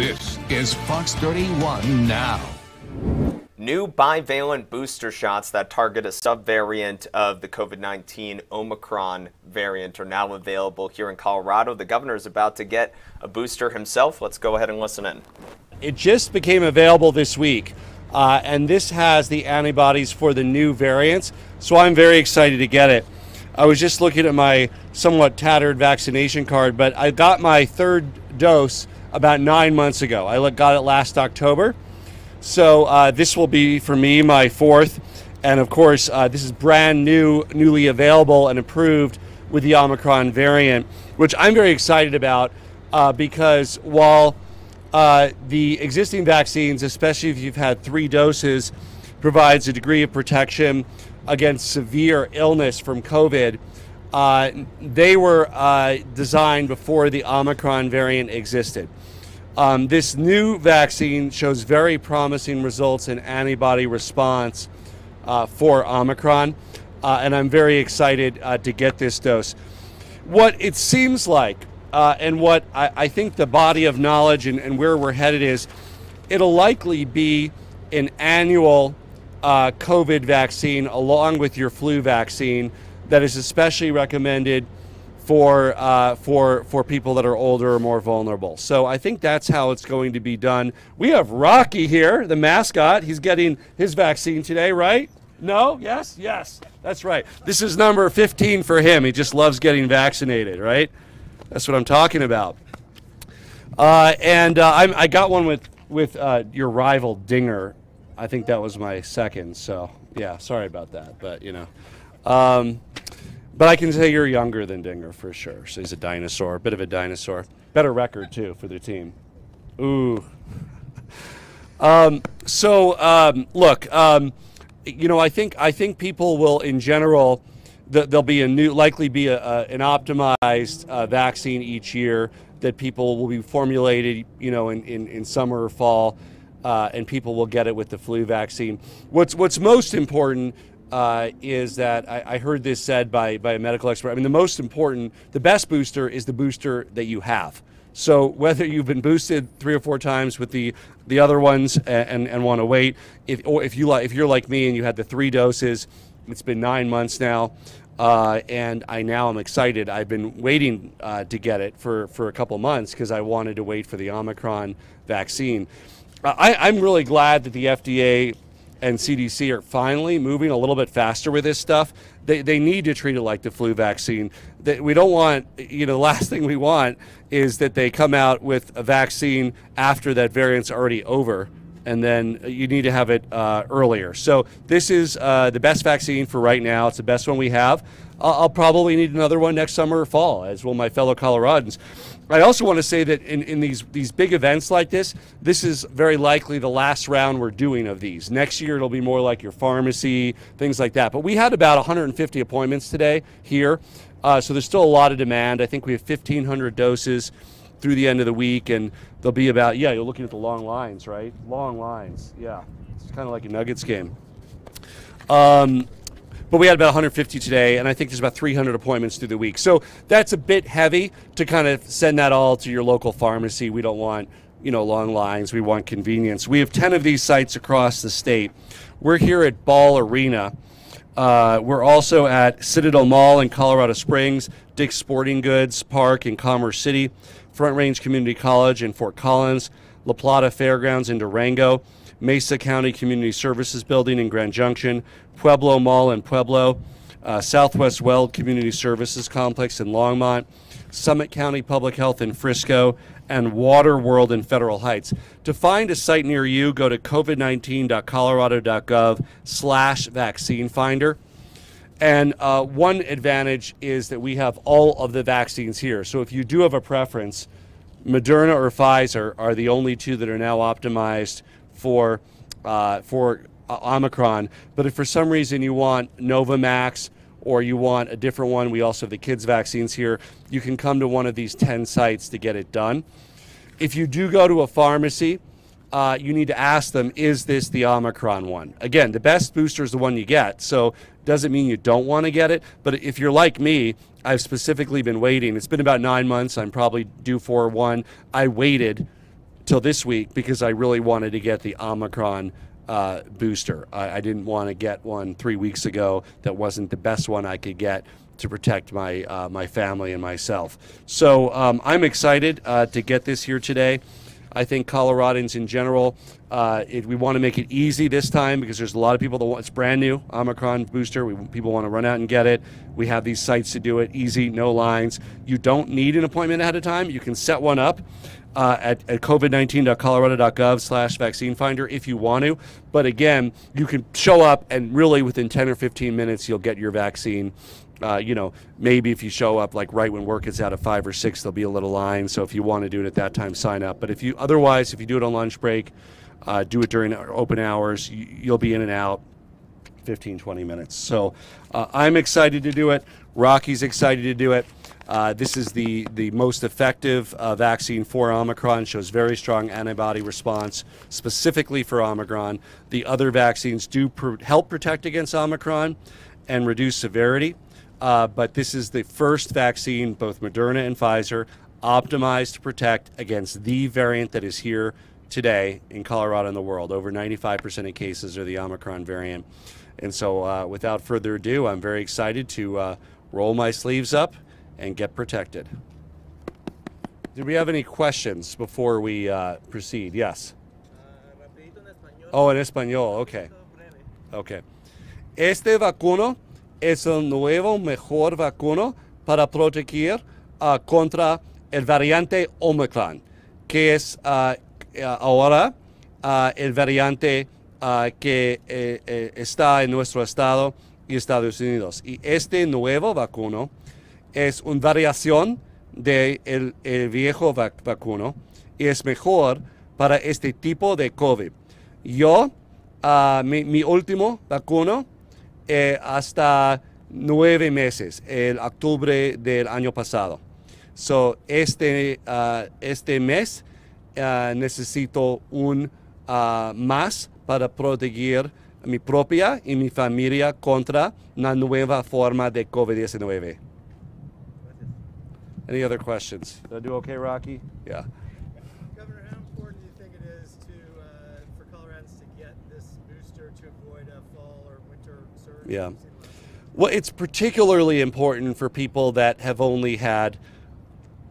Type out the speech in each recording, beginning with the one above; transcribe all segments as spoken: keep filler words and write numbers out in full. This is Fox thirty-one Now. New bivalent booster shots that target a subvariant of the COVID nineteen Omicron variant are now available here in Colorado. The governor is about to get a booster himself. Let's go ahead and listen in. It just became available this week, uh, and this has the antibodies for the new variants, so I'm very excited to get it. I was just looking at my somewhat tattered vaccination card, but I got my third dose about nine months ago. I got it last October. So uh, this will be, for me, my fourth. And of course, uh, this is brand new, newly available and approved with the Omicron variant, which I'm very excited about uh, because while uh, the existing vaccines, especially if you've had three doses, provides a degree of protection against severe illness from COVID, uh, they were uh, designed before the Omicron variant existed. Um, this new vaccine shows very promising results in antibody response uh, for Omicron, uh, and I'm very excited uh, to get this dose. What it seems like, uh, and what I, I think the body of knowledge and, and where we're headed is, it'll likely be an annual uh, COVID vaccine along with your flu vaccine that is especially recommended for uh, for for people that are older or more vulnerable. So I think that's how it's going to be done. We have Rocky here, the mascot. He's getting his vaccine today, right? No? Yes? Yes. That's right. This is number fifteen for him. He just loves getting vaccinated, right? That's what I'm talking about. Uh, and uh, I'm, I got one with, with uh, your rival, Dinger. I think that was my second. So, yeah, sorry about that. But, you know. Um, But I can say you're younger than Dinger for sure. So he's a dinosaur, a bit of a dinosaur. Better record, too, for the team. Ooh. Um, so, um, look, um, you know, I think I think people will, in general, th there'll be a new, likely be a, a, an optimized uh, vaccine each year that people will be formulated, you know, in, in, in summer or fall, uh, and people will get it with the flu vaccine. What's, what's most important Uh, is that I, I heard this said by, by a medical expert. I mean, the most important, the best booster is the booster that you have. So whether you've been boosted three or four times with the, the other ones and, and, and want to wait, if, or if, you like, if you're like me and you had the three doses, it's been nine months now, uh, and I now am excited. I've been waiting uh, to get it for, for a couple months because I wanted to wait for the Omicron vaccine. Uh, I, I'm really glad that the F D A and C D C are finally moving a little bit faster with this stuff. They, they need to treat it like the flu vaccine. They, we don't want, you know, the last thing we want is that they come out with a vaccine after that variant's already over, and then you need to have it uh, earlier. So this is uh, the best vaccine for right now. It's the best one we have. I'll, I'll probably need another one next summer or fall, as will my fellow Coloradans. I also want to say that in, in these, these big events like this, this is very likely the last round we're doing of these. Next year, it'll be more like your pharmacy, things like that. But we had about one hundred fifty appointments today here, uh, so there's still a lot of demand. I think we have fifteen hundred doses through the end of the week, and they'll be about, yeah, you're looking at the long lines, right? Long lines, yeah. It's kind of like a Nuggets game. Um, But we had about one hundred fifty today, and I think there's about three hundred appointments through the week. So that's a bit heavy to kind of send that all to your local pharmacy. We don't want, you know, long lines. We want convenience. We have ten of these sites across the state. We're here at Ball Arena. Uh, we're also at Citadel Mall in Colorado Springs, Dick's Sporting Goods Park in Commerce City, Front Range Community College in Fort Collins, La Plata Fairgrounds in Durango, Mesa County Community Services Building in Grand Junction, Pueblo Mall in Pueblo, uh, Southwest Weld Community Services Complex in Longmont, Summit County Public Health in Frisco, and Water World in Federal Heights. To find a site near you, go to covid nineteen dot colorado dot gov slash vaccine finder. And uh, one advantage is that we have all of the vaccines here. So if you do have a preference, Moderna or Pfizer are the only two that are now optimized for uh, for uh, Omicron. But if for some reason you want Novavax or you want a different one, we also have the kids' vaccines here. You can come to one of these ten sites to get it done. If you do go to a pharmacy, uh, you need to ask them, is this the Omicron one? Again, the best booster is the one you get, so it doesn't mean you don't want to get it. But if you're like me, I've specifically been waiting. It's been about nine months. I'm probably due for one. I waited till this week because I really wanted to get the Omicron uh, booster. I, I didn't want to get one three weeks ago that wasn't the best one I could get to protect my uh, my family and myself. So um, I'm excited uh, to get this here today. I think Coloradans in general, uh, it, we want to make it easy this time because there's a lot of people that want, it's brand new, Omicron booster, we, people want to run out and get it. We have these sites to do it, easy, no lines. You don't need an appointment ahead of time. You can set one up uh, at, at covid nineteen dot colorado dot gov slash vaccine finder if you want to. But again, you can show up and really within ten or fifteen minutes, you'll get your vaccine. Uh, you know, maybe if you show up like right when work is out at five or six, there'll be a little line. So if you want to do it at that time, sign up. But if you otherwise, if you do it on lunch break, uh, do it during open hours, you, you'll be in and out fifteen, twenty minutes. So uh, I'm excited to do it. Rocky's excited to do it. Uh, this is the, the most effective uh, vaccine for Omicron, shows very strong antibody response specifically for Omicron. The other vaccines do pr- help protect against Omicron and reduce severity. Uh, but this is the first vaccine, both Moderna and Pfizer, optimized to protect against the variant that is here today in Colorado and the world. Over ninety-five percent of cases are the Omicron variant. And so uh, without further ado, I'm very excited to uh, roll my sleeves up and get protected. Do we have any questions before we uh, proceed? Yes. Oh, in Espanol, okay. Okay. Este vacuno es el nuevo mejor vacuno para proteger uh, contra el variante Omicron, que es uh, ahora uh, el variante uh, que eh, eh, está en nuestro estado y Estados Unidos. Y este nuevo vacuno es una variación del el, el viejo vac- vacuno y es mejor para este tipo de COVID. Yo, uh, mi, mi último vacuno, Eh, hasta nueve meses, el octubre del año pasado. So, este, uh, este mes uh, necesito un uh, más para proteger mi propia y mi familia contra una nueva forma de COVID nineteen. Any other questions? Did I do okay, Rocky? Yeah. Governor, how important do you think it is to, uh, for Coloradans to get this booster to avoid a fall or winter surge? Yeah. Well, it's particularly important for people that have only had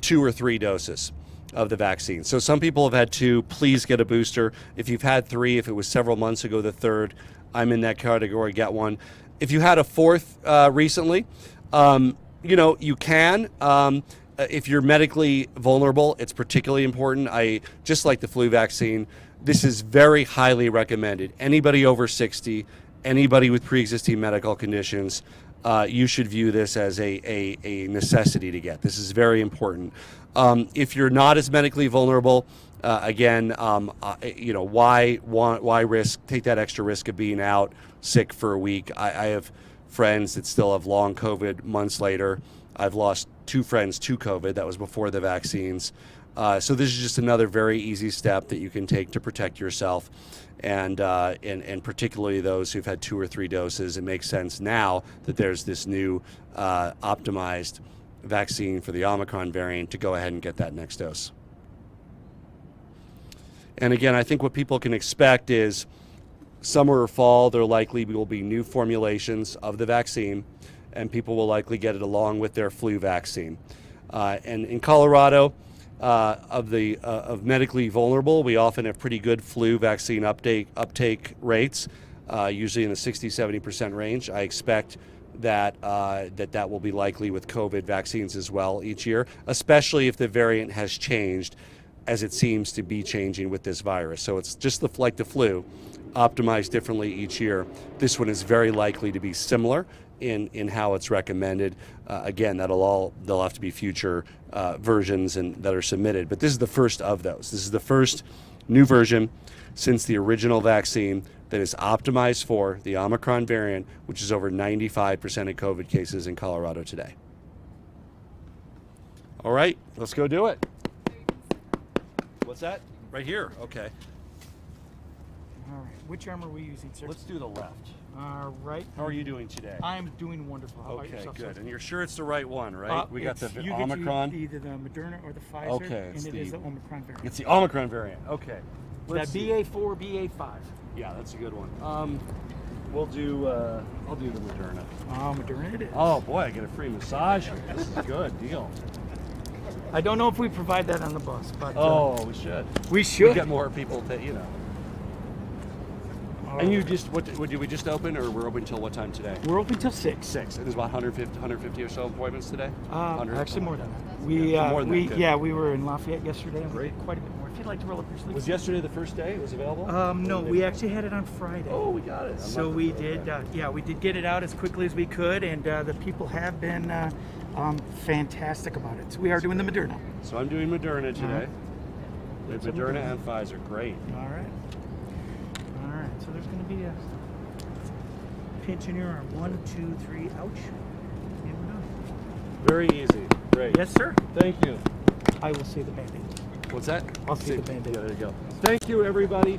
two or three doses of the vaccine. So some people have had two, please get a booster. If you've had three, if it was several months ago, the third, I'm in that category, get one. If you had a fourth uh, recently, um, you know, you can. Um, if you're medically vulnerable, it's particularly important. I just like the flu vaccine. This is very highly recommended. Anybody over sixty, anybody with pre-existing medical conditions, uh, you should view this as a, a, a necessity to get. This is very important. Um, if you're not as medically vulnerable, uh, again, um, uh, you know, why want, why risk, take that extra risk of being out sick for a week? I, I have friends that still have long COVID months later. I've lost two friends to COVID. That was before the vaccines. Uh, so this is just another very easy step that you can take to protect yourself, and, uh, and and particularly those who've had two or three doses. It makes sense now that there's this new uh, optimized vaccine for the Omicron variant to go ahead and get that next dose. And again, I think what people can expect is summer or fall, there likely will be new formulations of the vaccine, and people will likely get it along with their flu vaccine. Uh, and in Colorado, uh, of the uh, of medically vulnerable, we often have pretty good flu vaccine uptake uptake rates, uh, usually in the sixty, seventy percent range. I expect that uh, that that will be likely with COVID vaccines as well each year, especially if the variant has changed, as it seems to be changing with this virus. So it's just the, like the flu, optimized differently each year. This one is very likely to be similar in, in how it's recommended. Uh, again, that'll all, there'll have to be future uh, versions and that are submitted, but this is the first of those. This is the first new version since the original vaccine that is optimized for the Omicron variant, which is over ninety-five percent of COVID cases in Colorado today. All right, let's go do it. What's that? Right here, okay. All right. Which arm are we using, sir? Let's do the left. All right. How are you doing today? I'm doing wonderful. How okay, about yourself, good. Sir? And you're sure it's the right one, right? Uh, we got the you Omicron. Get either the Moderna or the Pfizer. Okay. And it the, is the Omicron variant. It's the Omicron variant. Okay. That B A four, B A five. Yeah, that's a good one. Um, we'll do. Uh, I'll do the Moderna. Oh, Moderna it is. Oh boy, I get a free massage. This is a good deal. I don't know if we provide that on the bus, but uh, oh, we should. We should. We get more people to, you know. And you just, what did, what did we just open, or we're open till what time today? We're open till six. Six. And there's about one hundred fifty, one hundred fifty or so appointments today? Uh, actually, more than that. We, yeah, uh, more than we, that yeah, we were in Lafayette yesterday. And great. Quite a bit more. If you'd like to roll up your sleeves. Was yesterday the first day it was available? Um, no, we actually had it on Friday. Oh, we got it. So we did, uh, yeah, we did get it out as quickly as we could, and uh, the people have been uh, um, fantastic about it. So we are doing the Moderna. So I'm doing Moderna today. The Moderna and Pfizer. Great. All right. So there's going to be a pinch in your arm. One, two, three, ouch. And we're done. Very easy. Great. Yes, sir. Thank you. I will see the Band-Aid. What's that? I'll see the Band-Aid. Yeah, there you go. Thank you, everybody.